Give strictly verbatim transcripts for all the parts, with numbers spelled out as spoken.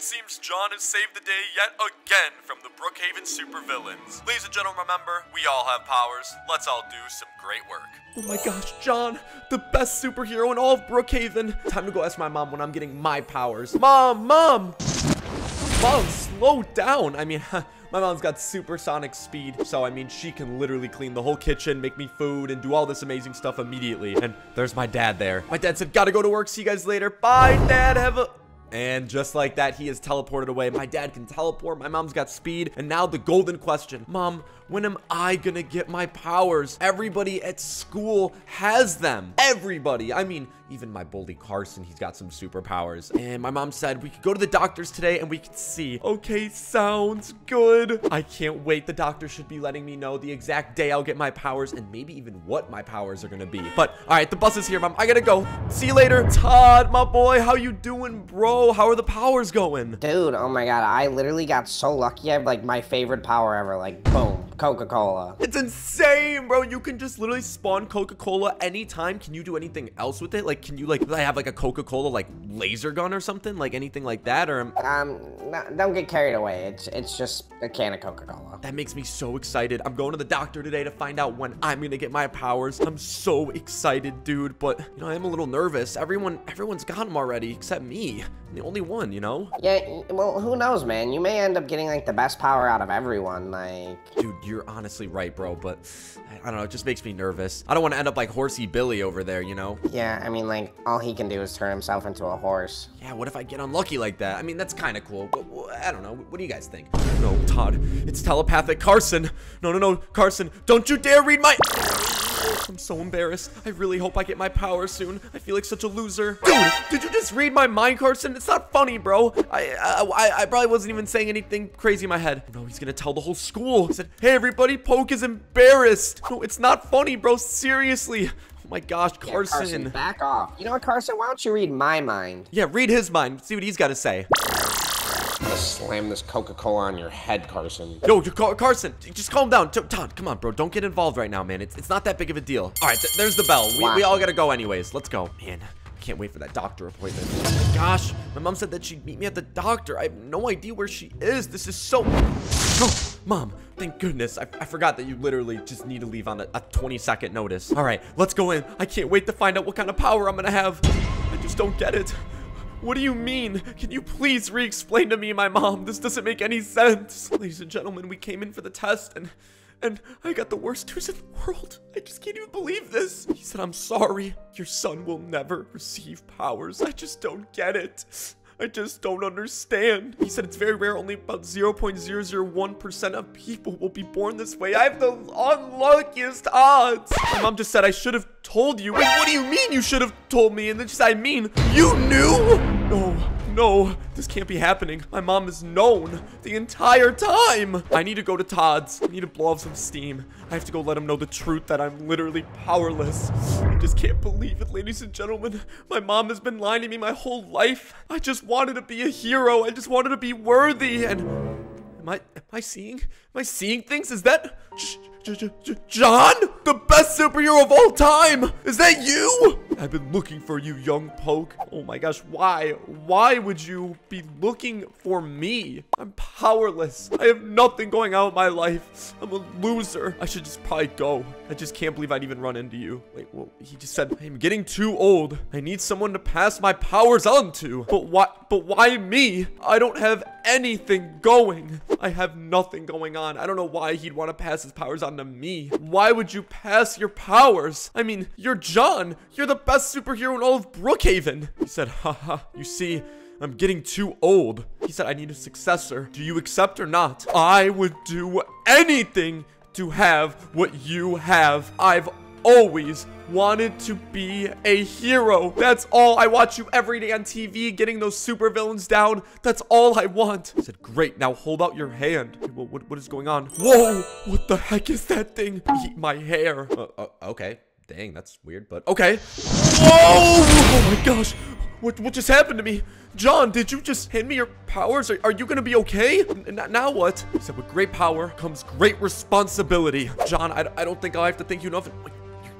it seems John has saved the day yet again from the Brookhaven supervillains. Ladies and gentlemen, remember, we all have powers. Let's all do some great work. Oh my gosh, John, the best superhero in all of Brookhaven. Time to go ask my mom when I'm getting my powers. Mom, mom! Mom, slow down. I mean, my mom's got supersonic speed, so I mean, she can literally clean the whole kitchen, make me food, and do all this amazing stuff immediately. And there's my dad there. My dad said, gotta go to work, see you guys later. Bye, Dad, have a... And just like that, he is teleported away. My dad can teleport, my mom's got speed, and now the golden question. Mom, when am I gonna get my powers? Everybody at school has them. Everybody. I mean, even my bully Carson, he's got some superpowers. And my mom said, we could go to the doctors today and we could see. Okay, sounds good. I can't wait. The doctor should be letting me know the exact day I'll get my powers and maybe even what my powers are gonna be. But, all right, the bus is here, Mom. I gotta go. See you later. Todd, my boy, how you doing, bro? How are the powers going? Dude, oh my god, I literally got so lucky. I have like my favorite power ever, like boom, Coca-Cola. It's insane, bro. You can just literally spawn Coca-Cola anytime. Can you do anything else with it? Like, can you like have like a Coca-Cola like laser gun or something? Like anything like that? Or Um, no, don't get carried away. It's, it's just a can of Coca-Cola. That makes me so excited. I'm going to the doctor today to find out when I'm gonna get my powers. I'm so excited, dude. But, you know, I am a little nervous. Everyone, everyone's got them already except me. The only one, you know? Yeah, well, who knows, man? You may end up getting, like, the best power out of everyone, like... Dude, you're honestly right, bro, but... I don't know, it just makes me nervous. I don't want to end up like Horsey Billy over there, you know? Yeah, I mean, like, all he can do is turn himself into a horse. Yeah, what if I get unlucky like that? I mean, that's kind of cool, but I don't know. What do you guys think? No, Todd, it's telepathic. Carson! No, no, no, Carson, don't you dare read my... I'm so embarrassed. I really hope I get my power soon. I feel like such a loser. Dude, did you just read my mind, Carson? It's not funny, bro. I I, I probably wasn't even saying anything crazy in my head. No, he's gonna tell the whole school. He said, hey, everybody, Poke is embarrassed. No, it's not funny, bro. Seriously. Oh my gosh, Carson. Yeah, Carson, back off. You know what, Carson? Why don't you read my mind? Yeah, read his mind. See what he's got to say. I'm gonna slam this Coca-Cola on your head, Carson. Yo, Car Carson, just calm down. T Todd, come on, bro. Don't get involved right now, man. It's, it's not that big of a deal. All right, th there's the bell. We, wow. we all gotta go anyways. Let's go. Man, I can't wait for that doctor appointment. Oh my gosh, my mom said that she'd meet me at the doctor. I have no idea where she is. This is so... Oh, Mom, thank goodness. I, I forgot that you literally just need to leave on a, a twenty second notice. All right, let's go in. I can't wait to find out what kind of power I'm gonna have. I just don't get it. What do you mean? Can you please re-explain to me, my mom? This doesn't make any sense. Ladies and gentlemen, we came in for the test and and I got the worst news in the world. I just can't even believe this. He said, I'm sorry. Your son will never receive powers. I just don't get it. I just don't understand. He said it's very rare. Only about zero point zero zero one percent of people will be born this way. I have the unluckiest odds. My mom just said I should have told you. Wait, what do you mean you should have told me? And then she said, I mean, you knew? No, no, this can't be happening. My mom has known the entire time. I need to go to Todd's. I need to blow off some steam. I have to go let him know the truth that I'm literally powerless. I just can't believe it, ladies and gentlemen. My mom has been lying to me my whole life. I just wanted to be a hero. I just wanted to be worthy. And am I, am I seeing, am I seeing things? Is that John, the best superhero of all time? Is that you? I've been looking for you, young Poke. Oh my gosh, why? Why would you be looking for me? I'm powerless. I have nothing going on in my life. I'm a loser. I should just probably go. I just can't believe I'd even run into you. Wait, well, he just said, I'm getting too old. I need someone to pass my powers on to. But why, but why me? I don't have anything going. I have nothing going on. I don't know why he'd want to pass his powers on to me. Why would you pass your powers? I mean, you're John. You're the best superhero in all of Brookhaven. He said, haha, you see, I'm getting too old. He said, I need a successor. Do you accept or not? I would do anything to have what you have. I've always wanted to be a hero. That's all. I watch you every day on T V, getting those supervillains down. That's all I want. I said, great. Now hold out your hand. What, what, what is going on? Whoa, what the heck is that thing? Eat my hair. Uh, uh, okay. Dang, that's weird, but okay. Whoa! Oh my gosh. What, what just happened to me? John, did you just hand me your powers? Are, are you gonna be okay? N now what? He said, with great power comes great responsibility. John, I, I don't think I'll have to thank you enough.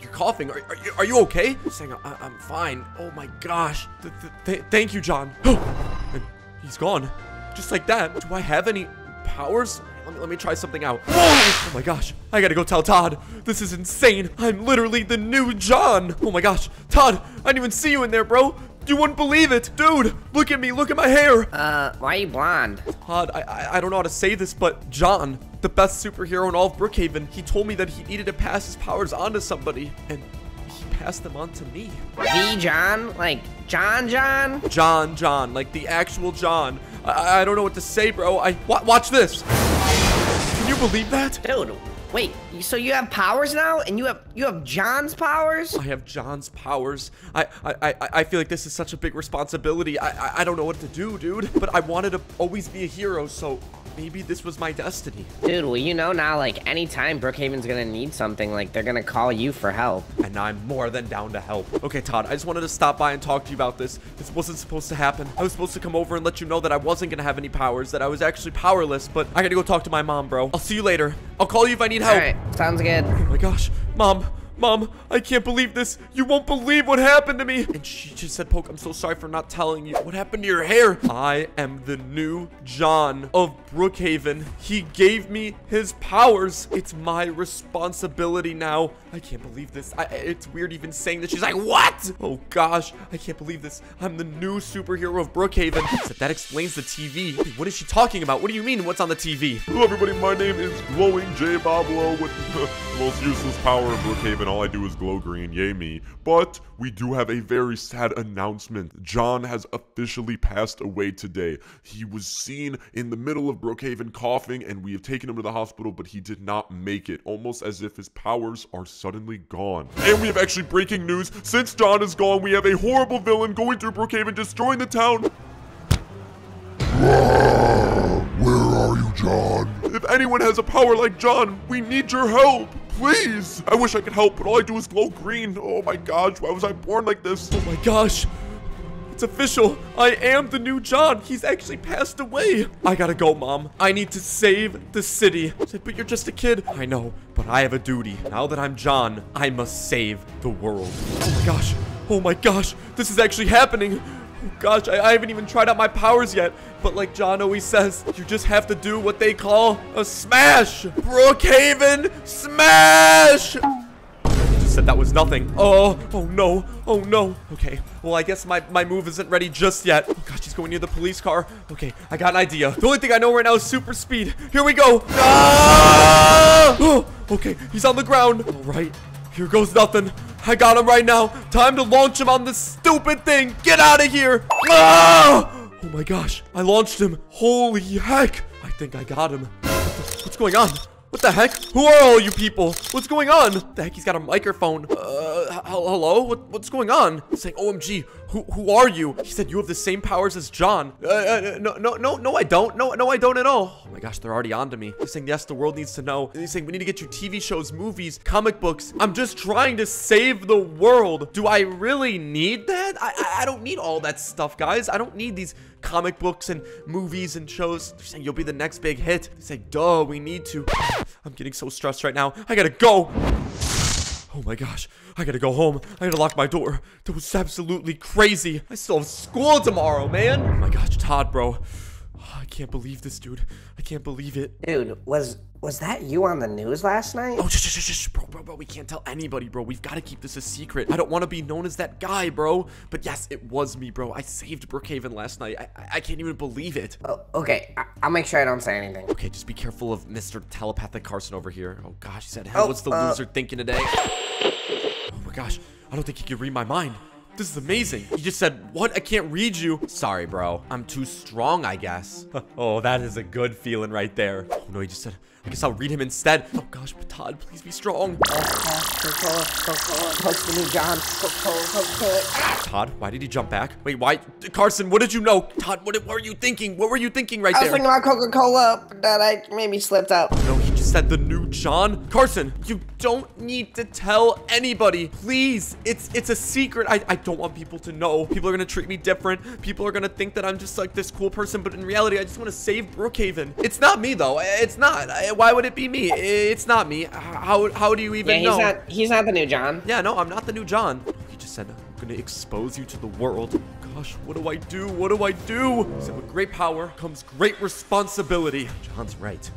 You're coughing. Are, are, you, are you okay? He's saying, I, I'm fine. Oh my gosh. Th th th thank you, John. And he's gone. just like that. Do I have any powers? Let me, let me try something out. Whoa! Oh my gosh, I gotta go tell Todd. This is insane. I'm literally the new John. Oh my gosh, Todd, I didn't even see you in there, bro. You wouldn't believe it. Dude, look at me, look at my hair. Uh, why are you blonde? Todd, I, I, I don't know how to say this, but John, the best superhero in all of Brookhaven, he told me that he needed to pass his powers on to somebody, and he passed them on to me. The John? Like, John John? John John, like the actual John. I, I don't know what to say, bro. I wa Watch this. Can you believe that? Dude, wait. So you have powers now, and you have you have John's powers. I have John's powers. I I I, I feel like this is such a big responsibility. I, I I don't know what to do, dude. But I wanted to always be a hero, so maybe this was my destiny. Dude, well, you know now, like anytime Brookhaven's gonna need something, like they're gonna call you for help. And I'm more than down to help. Okay, Todd, I just wanted to stop by and talk to you about this. This wasn't supposed to happen. I was supposed to come over and let you know that I wasn't gonna have any powers, that I was actually powerless. But I gotta go talk to my mom, bro. I'll see you later. I'll call you if I need help. All right. Sounds good. Oh my gosh. Mom. Mom, I can't believe this. You won't believe what happened to me. And she just said, Poke, I'm so sorry for not telling you. What happened to your hair? I am the new John of Brookhaven. He gave me his powers. It's my responsibility now. I can't believe this. I, it's weird even saying that. She's like, what? Oh, gosh. I can't believe this. I'm the new superhero of Brookhaven. So that explains the T V. What is she talking about? What do you mean what's on the T V? Hello, everybody. My name is Glowing J. Bob Lowe with the most useless power in Brookhaven. All I do is glow green, yay me. But we do have a very sad announcement. John has officially passed away today. He was seen in the middle of Brookhaven coughing, and we have taken him to the hospital, but he did not make it. Almost as if his powers are suddenly gone. And we have actually breaking news. Since John is gone, we have a horrible villain going through Brookhaven, destroying the town. Where are you, John? If anyone has a power like John, we need your help. Please! I wish I could help, but all I do is glow green. Oh my gosh, why was I born like this? Oh my gosh. It's official. I am the new John. He's actually passed away. I gotta go, Mom. I need to save the city. But you're just a kid. I know, but I have a duty. Now that I'm John, I must save the world. Oh my gosh. Oh my gosh. This is actually happening. Oh gosh, I, I haven't even tried out my powers yet. But like John always says, you just have to do what they call a smash. Brookhaven smash! Just said that was nothing. Oh, oh no, oh no. Okay, well I guess my, my move isn't ready just yet. Oh gosh, she's going near the police car. Okay, I got an idea. The only thing I know right now is super speed. Here we go. Ah! Oh, okay, he's on the ground. All right, here goes nothing. I got him right now. Time to launch him on this stupid thing. Get out of here. Ah! Oh my gosh. I launched him. Holy heck. I think I got him. What's going on? What the heck? Who are all you people? What's going on? What the heck? He's got a microphone. Uh, hello? What, what's going on? He's saying, O M G, who, who are you? He said, you have the same powers as John. Uh, uh, no, no, no, no, I don't. No, no, I don't at all. Oh my gosh, they're already on to me. He's saying, yes, the world needs to know. He's saying, we need to get you T V shows, movies, comic books. I'm just trying to save the world. Do I really need that? I, I don't need all that stuff, guys. I don't need these comic books and movies and shows. They're saying, you'll be the next big hit. They say, duh, we need to. I'm getting so stressed right now. I gotta go. Oh my gosh. I gotta go home. I gotta lock my door. That was absolutely crazy. I still have school tomorrow, man. Oh my gosh, Todd, bro. Oh, I can't believe this, dude. I can't believe it. Dude, was... Was that you on the news last night? Oh, shh, shh, shh, shh, bro, bro, bro. We can't tell anybody, bro. We've got to keep this a secret. I don't want to be known as that guy, bro. But yes, it was me, bro. I saved Brookhaven last night. I, I can't even believe it. Oh, okay. I I'll make sure I don't say anything. Okay, just be careful of Mister Telepathic Carson over here. Oh, gosh, he said, hell, oh, what's the uh... loser thinking today? Oh, my gosh. I don't think he could read my mind. This is amazing. He just said, what? I can't read you. Sorry, bro. I'm too strong, I guess. Oh, that is a good feeling right there. Oh, no, he just said, I guess I'll read him instead. Oh, gosh, but Todd, please be strong. Todd, why did he jump back? Wait, why? Carson, what did you know? Todd, what, what were you thinking? What were you thinking right there? I was thinking about Coca-Cola, that I maybe slipped up. No, he just said the new John. Carson, you don't need to tell anybody. Please, it's it's a secret. I, I don't want people to know. People are going to treat me different. People are going to think that I'm just like this cool person. But in reality, I just want to save Brookhaven. It's not me, though. It's not. Why would it be me? It's not me. How, how do you even know? Yeah, he's not, he's not the new John. Yeah, no, I'm not the new John. He just said, I'm going to expose you to the world. gosh, what do I do? What do I do? So with great power comes great responsibility. John's right.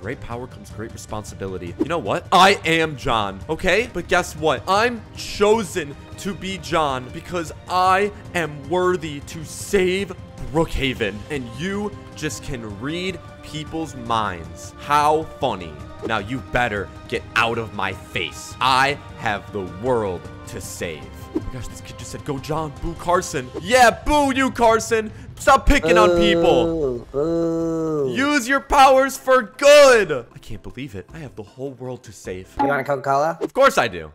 Great power comes great responsibility. You know what? I am John, okay? But guess what? I'm chosen to be John because I am worthy to save Brookhaven. And you just can read people's minds. How funny. Now you better get out of my face. I have the world to save. Oh my gosh, this kid just said, go John, boo Carson. Yeah, boo you, Carson. Stop picking on people. Ooh, ooh. Use your powers for good. I can't believe it. I have the whole world to save. You want a Coca-Cola? Of course I do.